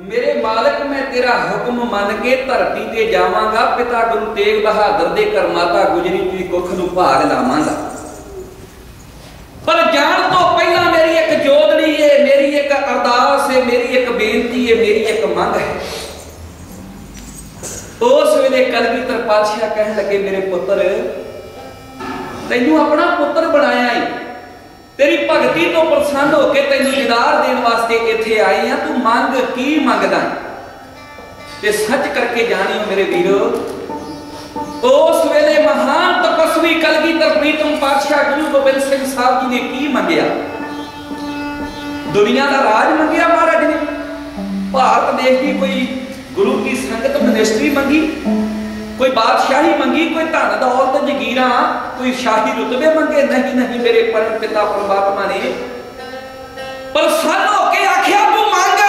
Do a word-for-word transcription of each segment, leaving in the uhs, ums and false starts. मेरे मालिक मैं तेरा हुक्म मन के धरती ते जावांगा, पिता गुरु तेग बहादुर दे कर माता गुजरी जी कुख नूं भाग लावांगा। पर जान तो पहला मेरी एक जोदड़ी है, मेरी एक अरदास है, मेरी एक बेनती है, मेरी एक मंग है। उस वेले कलगीधर पातशाह कहण लगे, मेरे पुत्र तैनूं अपना पुत्र बनाया है, तेरी भगती तो प्रसन्न होकर तेन दीदार देने वास्ते इत्थे आई हाँ, तू मंग की मंगदा ते सच करके जानियो मेरे वीरो। उस वेले महान तपस्वी कलगीधर प्रीतम पातशाह गुरु गोबिंद सिंह साहब जी ने की मंगिया? दुनिया का राज मंगिया महाराज ने, भारत देश की कोई गुरु की संगत मिनिस्ट्री मंगी, कोई बादशाही मंगी, कोई धन दौलत जगीरा, कोई शाही रुतबे मंगे? नहीं नहीं मेरे परम पिता परमात्मा ने प्रसन्न होकर आखिया तू मंग।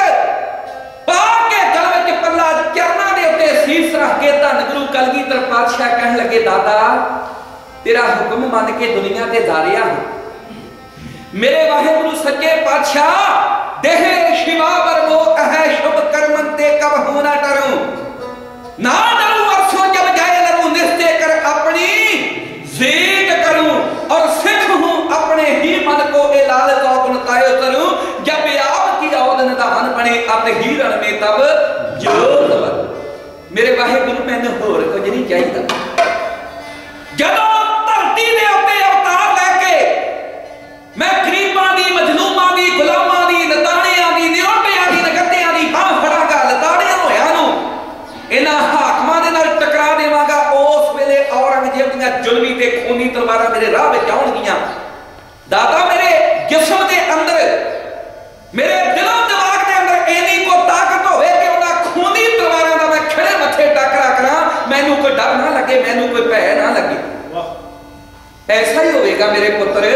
पाक के गल विच पल्ला, चरना दे उत्ते शीस रख के धन गुरु कलगीधर पातशाह कहण लगे, दादा तेरा हुक्म मन के दुनिया ते दारिया हूं। मेरे वाहेगुरु सच्चे पातशाह देहे शिवा वर मोह है, शुभ कर्मन ते कबहु न डरूं, ना डरूं अरसों जब जाए लरूं, निस्ते कर अपनी जीत करूं, और सिख हूं अपने ही मन को एलाल तौकन तायो करूं, जब आप की औदन दाहन बने अत ही रण में तब जोत बन। मेरे वाहे गुरु मैंने होर कुछ नहीं चाहिए। जदों धरती दे उत्ते अवतार लैके मैं गरीबां दी, मजलूमां दी, गुलामां दी, नताणियां दी, नियोटियां दी, नगतियां दी बांह फड़ांगा, लताड़ियां होयां नूं इन्हां हाकमां दे नाल टकरा देवांगा। उस वेले औरंगजेब दीयां जुल्मी ते खूनी तलवारां मेरे राह विच आउणगीयां। दादा मेरे जिस्म दे अंदर, मेरे दिलों दिमाग दे अंदर इन्नी को ताकत होवे कि उन्हां खूनी तलवारां दा मैं खड़े मत्थे टकरा करां, मैनूं कोई डर ना लगे, मैनूं कोई भय ना लगे। ऐसा ही होवेगा मेरे पुत्र,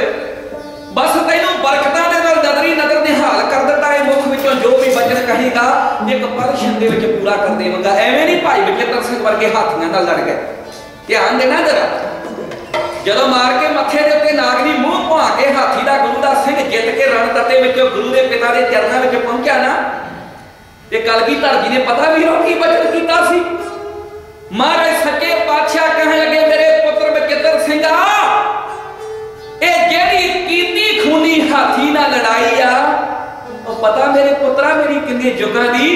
बस तैनूं बरकतां दे नाल नदरी नदर निहाल कर दित्ता है। मुख विचों जो भी वचन कहेगा एक परशन दे विच पूरा कर देवांगा। एवें नहीं भाई विजेंद्र सिंह वर्गे हाथियां नाल लड़ गए। ध्यान देना जरा, जदों मार के मत्थे दे उत्ते नागरी मूंह भुआ के हाथी दा गुरु दा सिंह जित के रणदत्ते विचों गुरु दे पिता दे चरनां विच पहुंचा ना, ते कलगीधर जी ने पता वीरों की वचन कीता सी। महाराज सच्चे पातशाह कहण लगे, मेरे पुत्र विजेंद्र सिंह ए जिहड़ी कीती खूनी हाथी नाल लड़ाई आ, पता मेरे पुत्रा मेरी किन्नी जुगां दी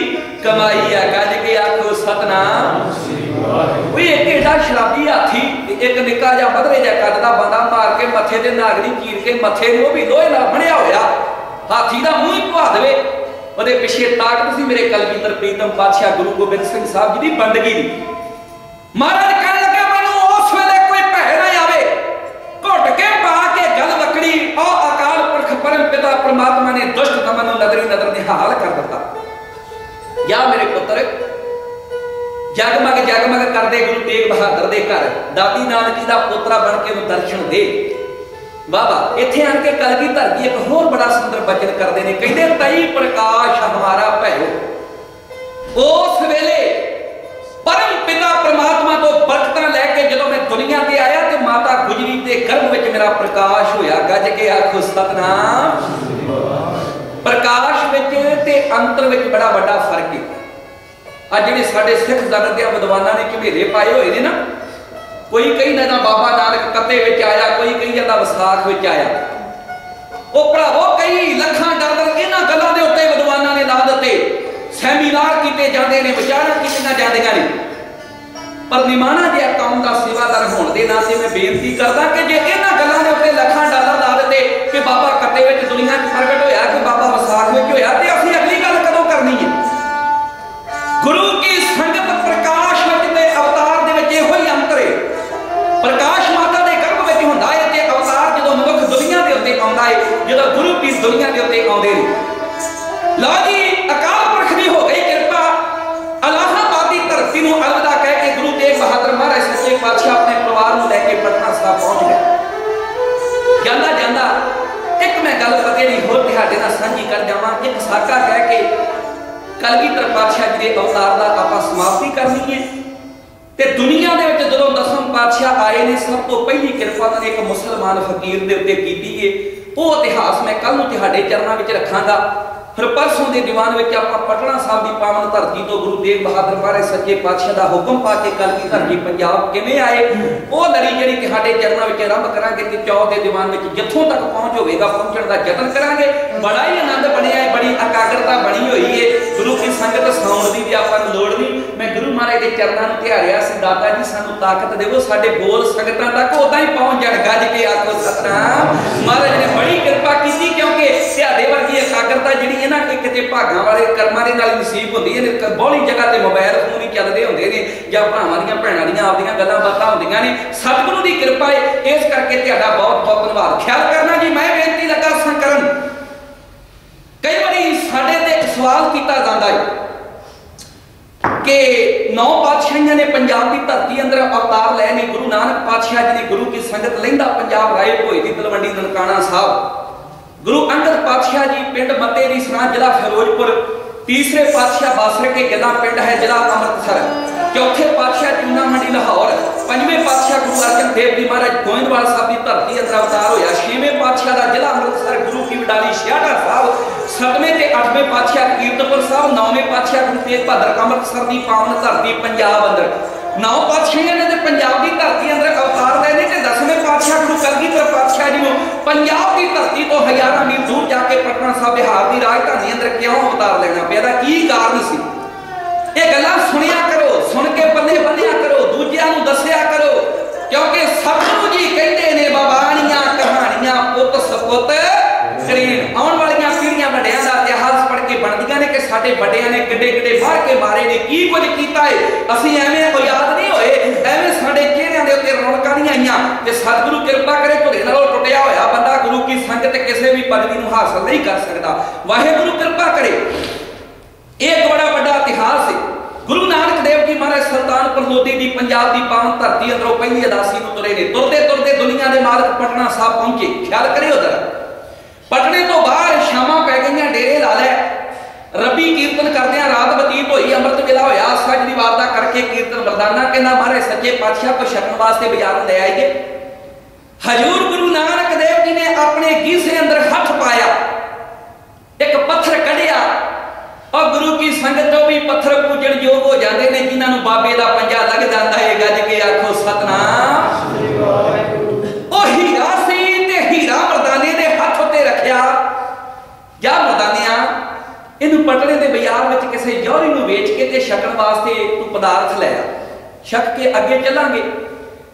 कमाई है। गज के आखो सतनाम श्री वाहिगुरू। एक एडा शराबी हाथी एक निक्का जा बदरे जा कद दा बंदा मार के मथे ते नागरी चीर के मथे नो भी लोहे नाल भणिया होया हाथी दा मूंह भुआ देवे, ओदे पिछे ताकत सी मेरे कलगीधर प्रीतम पातशाह गुरु गोबिंद सिंह साहब जी दी बंदगी दी। महाराज कहण लगे, मैनूं उस वेले कोई भय ना आवे। घुट के पा के गल वकड़ी आ अकाल पुरख परम पिता परमात्मा ने दुष्ट दमन नदरी नदर निहाल कर दिता। या मेरे पुत्र जगमग जगमग करदे गुरु तेग बहादुर दे घर दादी नानकी दा पोतरा बन के उन्हें दर्शन दे। बाबा इत्थे आन के कलगीधर जी एक होर बड़ा सुंदर वचन करते हैं, कहते तई प्रकाश हमारा भयो। उस वेले परम पिता परमात्मा तो बरकतां लैके जदों मैं दुनिया ते आया ते माता गुजरी दे गर्भ विच मेरा प्रकाश होया। गज के आखो सतनाम। प्रकाश विच ते अंतर विच बड़ा वड्डा फर्क है। अज जिहड़े साडे सिख जगत दे विद्वानां ने घमेरे पाए होए ने ना, कोई कही ना बाबा नानक कत्ते विच आया, कोई कही जांदा विसाख विच आया। ओ भरावो कई लखां डालर इन्हां गल्लां दे उत्ते विद्वानां ने ला दित्ते, सैमीनार किए जाते हैं, विचारा कितना जाएगा नहीं। पर निमाणा जे कौम का सेवादार होने के नाते मैं बेनती करता कि जे इन्हां गल्लां दे उत्ते लखां डाला ला दे कि बाबा कत्ते विच दुनिया च प्रगट होया कि बाबा विसाख विच होया, ते असीं अगली गल कदों करनी है। गुरु की संगत प्रकाश विच ते अवतार दे विच इहो ही अंतर है। प्रकाश माता दे गर्भ विच हुंदा है ते अवतार जदों मनुख दुनिया दे उत्ते आउंदा है, जदों गुरु पीर दुनिया दे उत्ते आउंदे ने। लो जी अकाल पुरख दी हो गई कृपा। अलाहाबादी धरती नूं अलविदा कह के गुरु तेग बहादुर महाराज सच्चे पातशाह अपने परिवार नूं लैके पटना साहब पहुंच गए। जांदा जांदा एक मैं गल पते नहीं होर तुहाडे नाल सांझी कर जावां। एक साका कह के कलगीधर पातशाह जी दे अवतार दा आपां समाप्ति करनी है। ते दुनिया दे विच जदों दसम पातशाह आए ने, सब तो पहली कृपा उन्हां ने एक मुसलमान फकीर दे उत्ते कीती है। वो इतिहास मैं कल नूं तुहाडे चरनां विच रखांगा। फिर परसों के दीवान में आप पटना साहब की पावन धरती तो गुरु तेग बहादुर महाराज सच्चे पातशाह का हुक्म पा के कलगीधर जी पंजाब किमें आए वो लड़ी जी कि साढ़े चरणों में आरंभ करा कि चौथ के दीवान में जिथों तक पहुँच होगा पहुँचने का यतन करांगे। बड़ा ही आनंद बनया है, बड़ी एकाग्रता बनी हुई है, गुरु की संगत साउण की भी आपां नूं लोड़ नहीं। मैं गुरु महाराज के चरणों में धियारिया सी, दाता जी सानूं ताकत देवो साडे बोल संगतां तक उदां ही पहुँच जाण। गज के आखो सतनाम। महाराज ने बड़ी कृपा की क्योंकि धियारे वर्गी एकाग्रता जी भागों वाले कर्मों के नसीब होती है। बहुली जगह मोबाइल फोन ही चलते होंगे ने या भावों की भैनों की आपदियां गल्लां बातां होंदियां ने। सतगुरु की कृपा है, इस करके तुहाडा बहुत बहुत धन्यवाद। ख्याल करना जी, मैं बेनती लगा संकरन कई बारी साडे ते एक सवाल किया जाता है कि नौ पातशाहियां ने पंजाब की धरती अंदर अवतार लै नहीं। गुरु नानक पातशाह जी ने गुरु की संगत लैंदा पंजाब राय भोई की तलवंडी ननकाणा साहब, गुरु अंगद पातशाह जी पिंड मते दी सरां जिला फिरोजपुर, तीसरे पातशाह बासरे के गिला पिंड है जिला अमृतसर, चौथे पातशाह चूना मंडी लाहौर, पंजवें पातशाह गुरु अर्जन देव जी महाराज गोइंदवाल साहब की धरती अंदर अवतार होया, छेवें पातशाह का जिला अमृतसर गुरु की वडाली छियाटा साहब, सतवें ते अठवें पातशाह कीर्तपुर साहब, नौवें पातशाह गुरु तेग बहादुर अमृतसर की पावन धरती पंजाब अंदर नौ पातशाहियां ने ते पंजाब की धरती अंदर अवतार लैने ते दसवें पातशाह गुरु कलगीधर पातशाह जी पंजाब की धरती तो हजारों मील दूर जाके पटना साहब बिहार की राजधानी अंदर क्यों अवतार लेना पिया, की कारण सी। ये गल्लां सुनिया करो, सुन के बल्ले बल्लिया करो, दूजियां नूं दस्या करो, क्योंकि सतगुरु जी कहते ने बवानियां कहानियां पुत सपुत करीन। आने वाली पीढ़ियां वड्डियां दा इतिहास पढ़ के बनदियां ने कि साडे वड्डियां ने किड्डे किड्डे मार के मारे ने, की कुछ कीता है, असीं एवें कोई याद नहीं होए, एवें साडे चेहरियां दे उत्ते रौनकां नहीं आईयां। ते सतगुरु कृपा करे तुहाडे नाल टुटिया होया बंदा गुरु की संगत किसी भी पदवी को हासिल नहीं कर सकता। वाहेगुरु कृपा करे। एक बड़ा बड़ा इतिहास है, गुरु नानक देव जी महाराज सुल्तानपुर लोधी की पंजाब की पावन धरती अंदरों पहली अदासी को तुरे ने, तुरते तुरते दुनिया के मालक पटना साहब पहुंचे। ख्याल करे उधर पटने तो बाहर शामा पै गई, डेरे ला लिया, रबी कीर्तन करदियां रात बतीत होई, अमृत वेला होया, साझ दी वारदा करके कीर्तन मर्दाना कहना महाराज सच्चे पातशाह को छकन वास्ते बाजारों ले आए। हजूर गुरु नानक देव जी ने अपने गीसे अंदर हथ पाया, एक पत्थर कढ़िया और गुरु की संगत भी पत्थर पूजन योग हो जाते हैं जिन्होंने बाबे का पंजा लग जाता है। गज के आखो सतनाम। ओ हीरा सी ते हीरा मर्दाने के हथ उत्ते रखिया, जा मर्दानिया इन पटने के बाजार में किसी जौहरी को वेच के छकन वास्ते तू पदार्थ लै आ, छक के अगे चलांगे।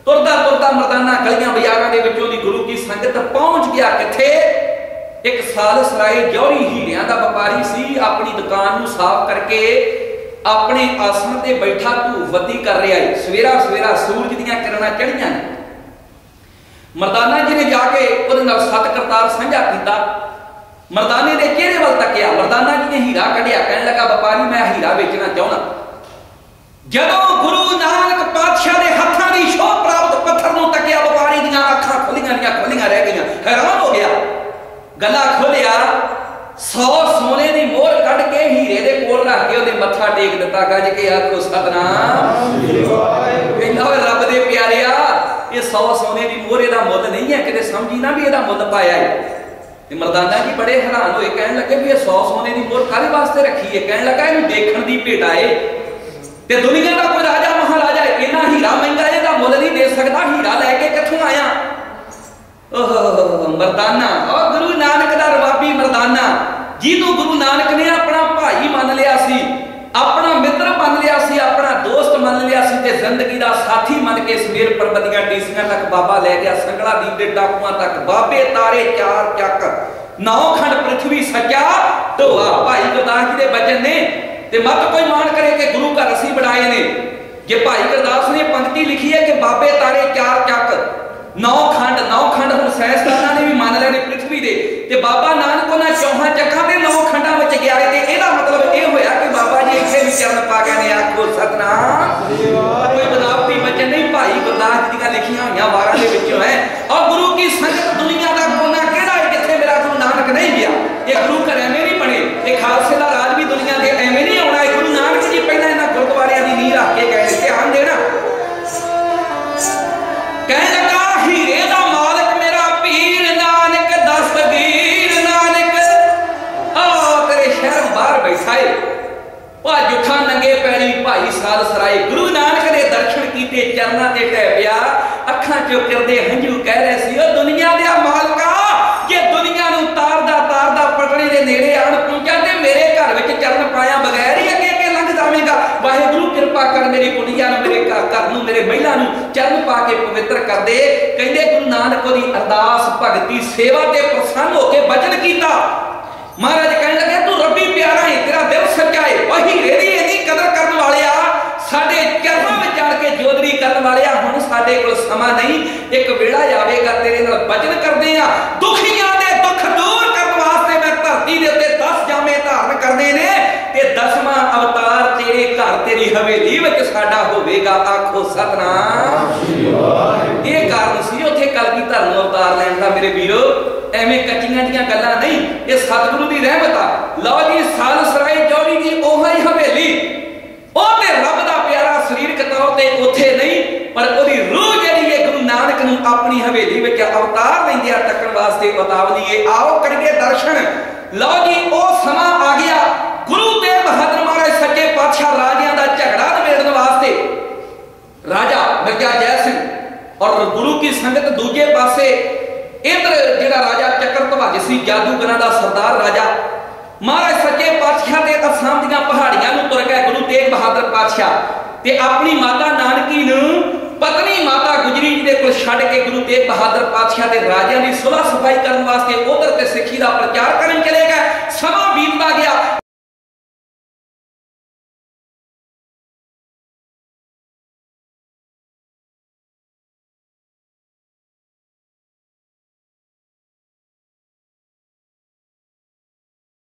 तुरदा तुरदा मर्दाना गलियां बाजारों के विचों दी गुरु की संगत पहुंच गया। किथे एक साल सराय जौहरी हीरिया का व्यापारी सी, अपनी दुकान को साफ करके अपने आसन से बैठा धूफबत्ती कर रहा है। सवेरा सवेरा सूरज दीयां किरणां चढ़ियां ने। मर्दाना जी ने जाके उहदे नाल सत करतार सांझा कीता, मर्दाने ने चेहरे वाल तकिया, मर्दाना जी ने हीरा कढ़िया, कहने लगा व्यापारी मैं हीरा बेचना चाहना। जदों गुरु नानक पातशाह ने हथां दी शोह प्राप्त पत्थर नूं तकिया, व्यापारी दीयां अखां खुलियां दी खुलियां रह गईयां, हैरान हो गया, गला खोलिया, सौ सोने की मोहर कढ़ के हीरे दे कोल रख के उहदे मत्था टेक दिता। गज के आखो सतनाम। कहंदा ओए रब दे प्यारिया, ये सौ सोने की मोहर इहदा मुल नहीं है, किते समझी ना भी इहदा मुल पाया है। मर्दाना जी बड़े हैरान हुए, कह लगे भी सौ सोने की मोहर काहदे वास्ते रखी है, कह लगा इहनूं देखण दी भेट आए, ते दुनिया का कोई राजा महाराजा इन्ना हीरा महंगा इहदा मुल नहीं दे सकदा, हीरा लैके कित्थों आया। ओह मर्दाना, ओ गुरु नानक दा रवाबी मर्दाना, जिहनूं गुरु नानक ने अपना भाई मान लिया सी, अपना मित्र मान लिया सी, अपना दोस्त मान लिया सी ते जिंदगी दा साथी मन के समेर परबतियां टीसियां तक बाबा लै गया, संगला दीप दे टापूआं तक, बाबे तारे चार चक नौ खंड पृथ्वी सचा ढोआ। भाई गुरदास जी दे बचन ने ते मत कोई मान करे कि गुरु घर असी बनाए ने। जे भाई गुरदास ने पंक्ति लिखी है कि बाबे तारे चार चक नौ खंड, नौ खंड हुण सैंसदानां ने भी मान लैणे पृथ्वी दे, ते बाबा नानक उहनां चौहां चक्कां दे नौ खंडां विच गया है, ते इहदा मतलब इह होया कि बाबा जी इत्थे भी चरण पा गए ने। आखो सतनाम। भाई गुरदास जी लिखिया हुई वारा है और गुरु की संगत दुनिया का कोना केड़ा है जिथे मेरा गुरु नानक नहीं गया। ये गुरु घर एवें नहीं बने, ये खालसे का राज भी दुनिया के एवें नहीं आना। गुरु नानक जी पहले इन्होंने गुरुद्वारे की नींह रख के गए। ध्यान देना, कह लगा हीरे का मालिक मेरा पीर नानक दस्तगीर नानक, आ तेरे बाई साल सराय गुरु नानक दे दर्शन कीते, चरना ते टै पिया, अखां चो करदे हंझू कह रहे सी, ओ दुनिया दे मालका, जे दुनिया नूं तारदा तारदा पटड़ी दे नेड़े आण पहुंचा ते मेरे घर विच चरण पाया बगैर ही अगे अगे लंघ जावेगा। वाहिगुरू कृपा कर मेरी कुड़िया नूं, मेरे घर नूं, मेरे महिला नूं चरण पा के पवित्र कर दे। कहंदे गुरु नानक दी अरदास भगती सेवा ते प्रसन्न हो के बचन कीता। महाराज कहने लगे तू रबी प्यारा है, तेरा दिल सच्चा है, वही रेरी इहदी कदर करन वाले आ, साडे चरणां विच चढ़ के जोदरी करन वाले आ, हुण साडे कोल समा नहीं, एक वेड़ा आवेगा तेरे नाल बचन करदे आ। दुखियां दे दुख दूर करन वास्ते मैं धरती दे उत्ते दस जामे धारण करने ने ते दसवां अवतार तेरे घर तेरी हवेली विच साडा होवेगा। आखो सतनाम। इह कारण सी उत्थे कलगीधर नूं अवतार लैण दा। मेरे वीरो एवें कच्चियां दियां गल्लां नहीं, ये सतगुरु दी रहमत आ। लो जी साल सराय जौड़ी दी ओही हवेली, ओते रब दा प्यारा शरीरक तौर ते ओथे नहीं, पर ओदी रूह जेड़ी है गुरु नानक नूं अपनी हवेली विच अवतार लैंदे आ तकण वास्ते बतावदीए। आओ करिए दर्शन। लो जी ओ समा आ गया, गुरु तेग बहादुर महाराज सच्चे पातशाह राजियां दा झगड़ा निबेड़न वास्ते राजा मिर्जा जय सिंह और गुरु की संगत दूजे पासे इधर जिहड़ा राजा चक्रधवाज सी जादूगरां दा सरदार राजा महाराज सच्चे पातशाह ते असाम दीआं पहाड़ियां नूं तुर गए गुरु तेग बहादुर पातशाह ते अपनी माता नानकी नूं पत्नी माता गुजरी जी दे कोल छड्ड के गुरु तेग बहादुर पातशाह ते राजियां दी सुलह सफाई करन वास्ते उधर ते सिक्खी दा प्रचार करन चले गए। समा बीतदा गया,